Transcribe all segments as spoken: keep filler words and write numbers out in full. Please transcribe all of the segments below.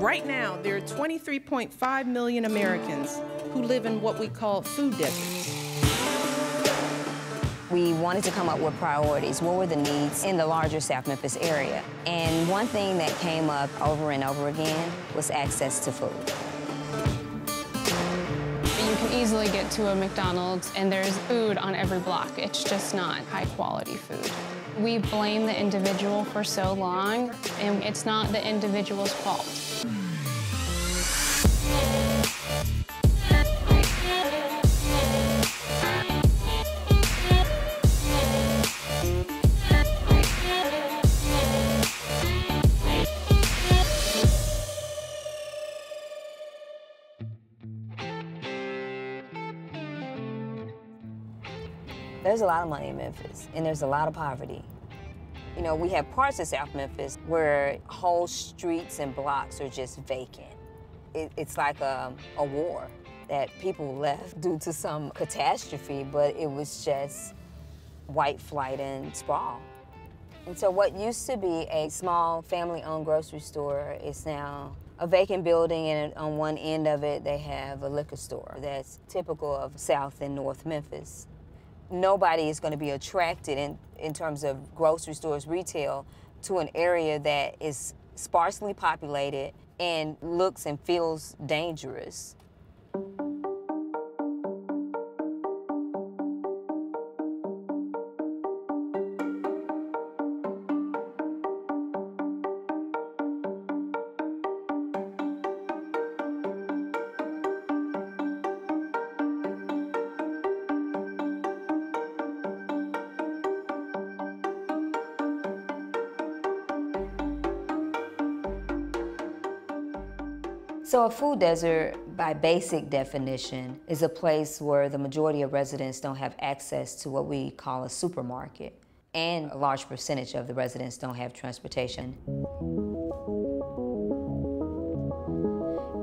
Right now, there are twenty-three point five million Americans who live in what we call food deserts. We wanted to come up with priorities. What were the needs in the larger South Memphis area? And one thing that came up over and over again was access to food. You can easily get to a McDonald's and there's food on every block. It's just not high quality food. We blame the individual for so long, and it's not the individual's fault. There's a lot of money in Memphis, and there's a lot of poverty. You know, we have parts of South Memphis where whole streets and blocks are just vacant. It, it's like a, a war that people left due to some catastrophe, but it was just white flight and sprawl. And so what used to be a small family-owned grocery store is now a vacant building, and on one end of it, they have a liquor store that's typical of South and North Memphis. Nobody is going to be attracted in, in terms of grocery stores, retail, to an area that is sparsely populated and looks and feels dangerous. So a food desert, by basic definition, is a place where the majority of residents don't have access to what we call a supermarket, and a large percentage of the residents don't have transportation.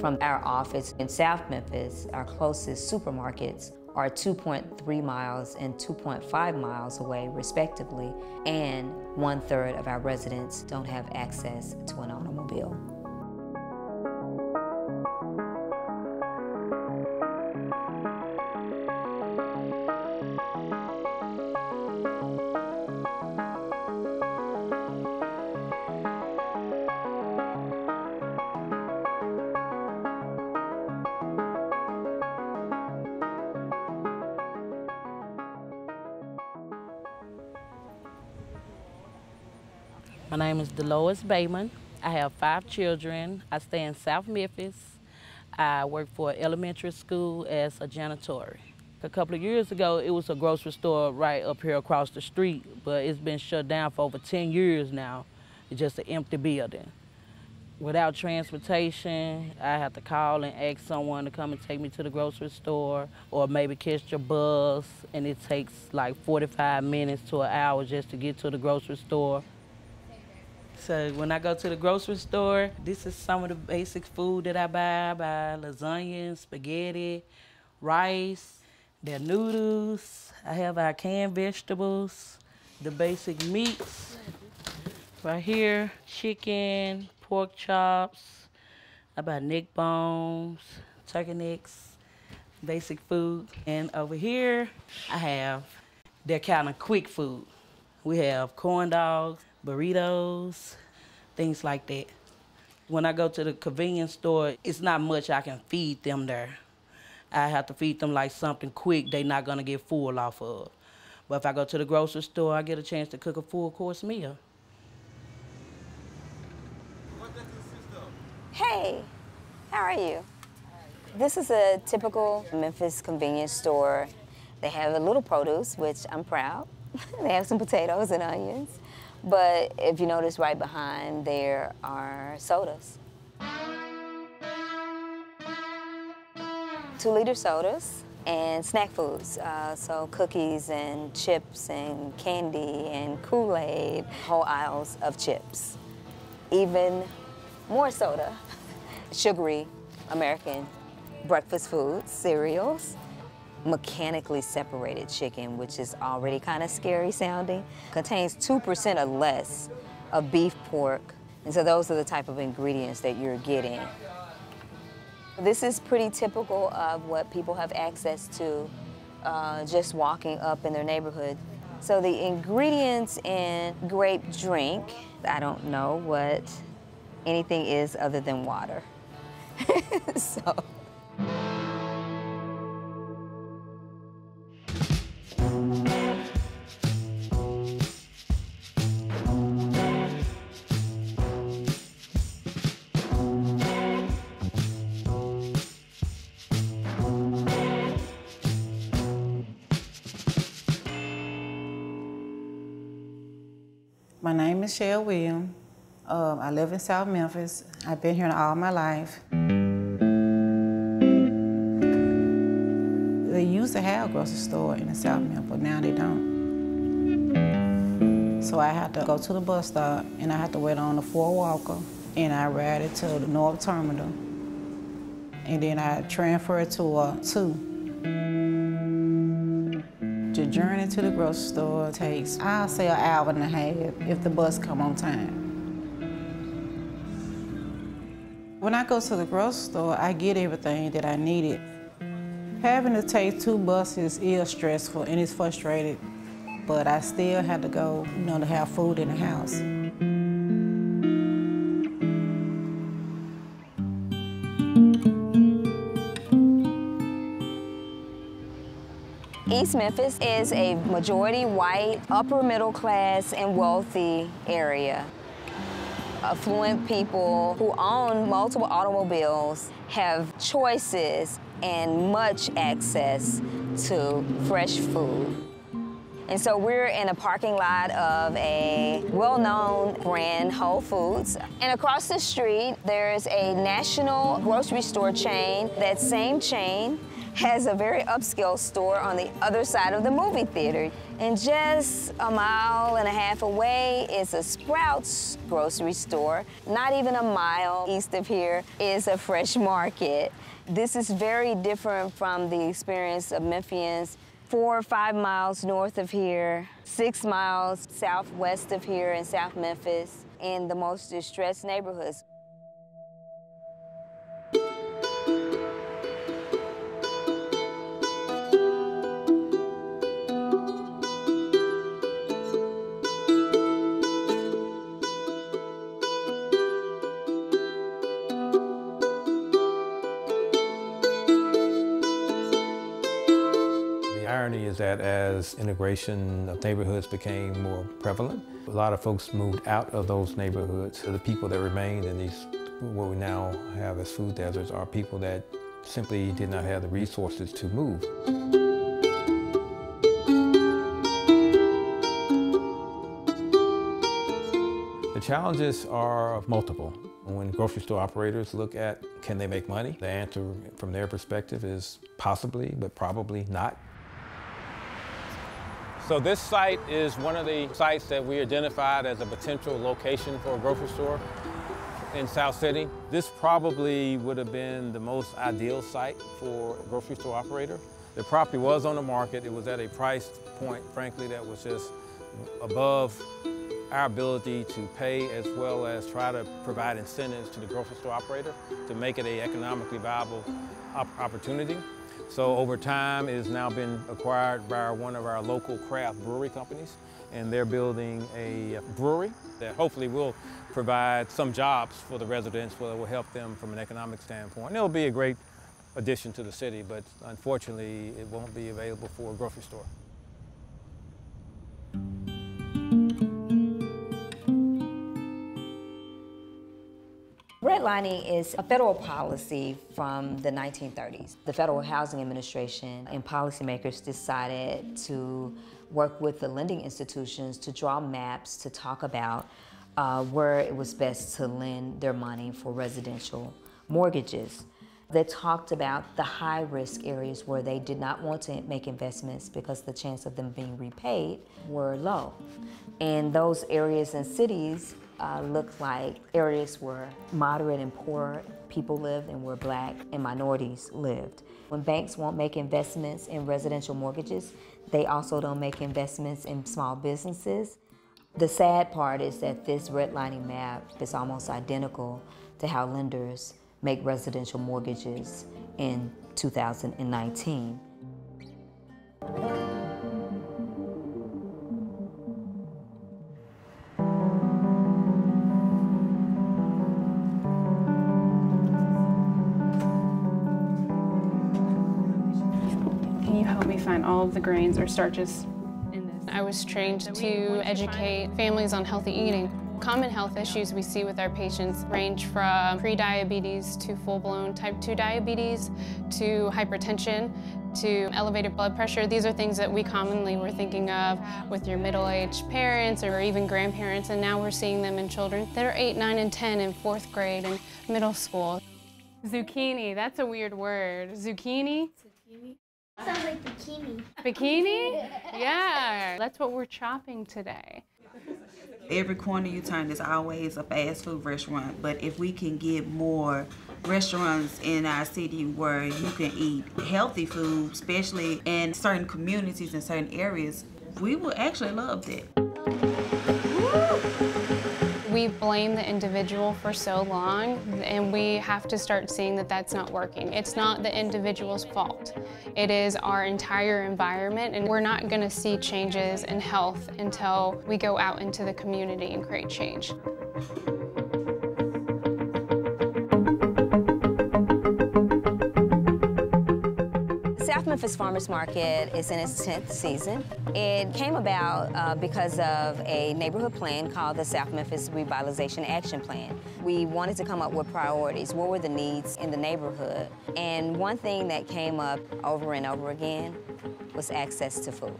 From our office in South Memphis, our closest supermarkets are two point three miles and two point five miles away, respectively, and one-third of our residents don't have access to an automobile. My name is Delois Bayman. I have five children. I stay in South Memphis. I work for an elementary school as a janitor. A couple of years ago, it was a grocery store right up here across the street, but it's been shut down for over ten years now. It's just an empty building. Without transportation, I have to call and ask someone to come and take me to the grocery store, or maybe catch a bus, and it takes like forty-five minutes to an hour just to get to the grocery store. So when I go to the grocery store, this is some of the basic food that I buy. I buy lasagna, spaghetti, rice, their noodles. I have our canned vegetables, the basic meats. Right here, chicken, pork chops. I buy neck bones, turkey necks, basic food. And over here, I have their kind of quick food. We have corn dogs, burritos, things like that. When I go to the convenience store, it's not much I can feed them there. I have to feed them like something quick they're not gonna get full off of. But if I go to the grocery store, I get a chance to cook a full course meal. Hey, how are you? This is a typical Memphis convenience store. They have a little produce, which I'm proud. They have some potatoes and onions. But if you notice right behind, there are sodas. Two-liter sodas and snack foods, uh, so cookies and chips and candy and Kool-Aid, whole aisles of chips. Even more soda, sugary American breakfast foods, cereals, mechanically separated chicken, which is already kind of scary sounding, contains two percent or less of beef, pork, and so those are the type of ingredients that you're getting. This is pretty typical of what people have access to uh, just walking up in their neighborhood. So the ingredients in grape drink, I don't know what anything is other than water. So. My name is Cheryl Williams. Um, I live in South Memphis. I've been here all my life. They used to have a grocery store in the South Memphis, but now they don't. So I had to go to the bus stop, and I had to wait on the Ford Walker, and I ride it to the North Terminal, and then I transferred to a two. The journey to the grocery store takes, I'll say, an hour and a half if the bus come on time. When I go to the grocery store, I get everything that I needed. Having to take two buses is stressful and it's frustrating, but I still had to go, you know, to have food in the house. East Memphis is a majority white, upper middle class, and wealthy area. Affluent people who own multiple automobiles have choices and much access to fresh food. And so we're in a parking lot of a well-known brand, Whole Foods. And across the street, there's a national grocery store chain. That same chain has a very upscale store on the other side of the movie theater. And just a mile and a half away is a Sprouts grocery store. Not even a mile east of here is a Fresh Market. This is very different from the experience of Memphians. Four or five miles north of here, six miles southwest of here in South Memphis, in the most distressed neighborhoods. Is that as integration of neighborhoods became more prevalent, a lot of folks moved out of those neighborhoods. So the people that remained in these, what we now have as food deserts, are people that simply did not have the resources to move. The challenges are multiple. When grocery store operators look at, can they make money? The answer from their perspective is possibly, but probably not. So this site is one of the sites that we identified as a potential location for a grocery store in South City. This probably would have been the most ideal site for a grocery store operator. The property was on the market. It was at a price point, frankly, that was just above our ability to pay, as well as try to provide incentives to the grocery store operator to make it an economically viable op opportunity. So over time, it has now been acquired by one of our local craft brewery companies, and they're building a brewery that hopefully will provide some jobs for the residents, where it will help them from an economic standpoint. And it'll be a great addition to the city, but unfortunately, it won't be available for a grocery store. Redlining is a federal policy from the nineteen thirties. The Federal Housing Administration and policymakers decided to work with the lending institutions to draw maps to talk about uh, where it was best to lend their money for residential mortgages. They talked about the high-risk areas where they did not want to make investments because the chance of them being repaid were low. And those areas and cities Uh, looked like areas where moderate and poor people lived and where Black and minorities lived. When banks won't make investments in residential mortgages, they also don't make investments in small businesses. The sad part is that this redlining map is almost identical to how lenders make residential mortgages in two thousand nineteen. Find all of the grains or starches in this. I was trained to educate families on healthy eating. Common health issues we see with our patients range from pre-diabetes to full-blown type two diabetes to hypertension to elevated blood pressure. These are things that we commonly were thinking of with your middle-aged parents or even grandparents, and now we're seeing them in children that are eight, nine, and ten in fourth grade and middle school. Zucchini, that's a weird word. Zucchini? Zucchini. Sounds like bikini. Bikini? Yeah. That's what we're chopping today. Every corner you turn, there's always a fast food restaurant, but if we can get more restaurants in our city where you can eat healthy food, especially in certain communities and certain areas, we would actually love that. Woo! We blame the individual for so long, and we have to start seeing that that's not working. It's not the individual's fault. It is our entire environment, and we're not going to see changes in health until we go out into the community and create change. South Memphis Farmers Market is in its tenth season. It came about uh, because of a neighborhood plan called the South Memphis Revitalization Action Plan. We wanted to come up with priorities. What were the needs in the neighborhood? And one thing that came up over and over again was access to food.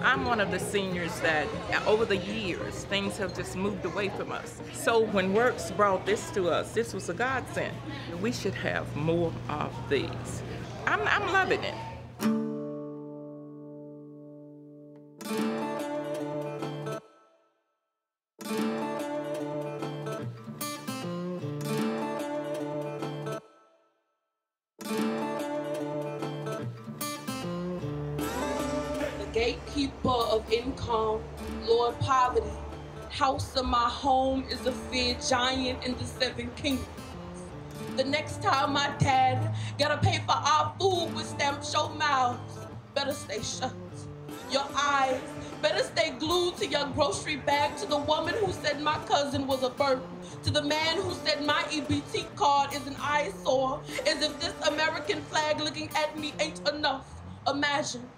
I'm one of the seniors that, over the years, things have just moved away from us. So when Works brought this to us, this was a godsend. We should have more of these. I'm, I'm loving it. The gatekeeper of income, Lord Poverty, house of my home is a feared giant in the seven kingdoms. The next time my dad gotta pay for our food with stamp show mouths, better stay shut. Your eyes better stay glued to your grocery bag, to the woman who said my cousin was a burden, to the man who said my E B T card is an eyesore, as if this American flag looking at me ain't enough. Imagine.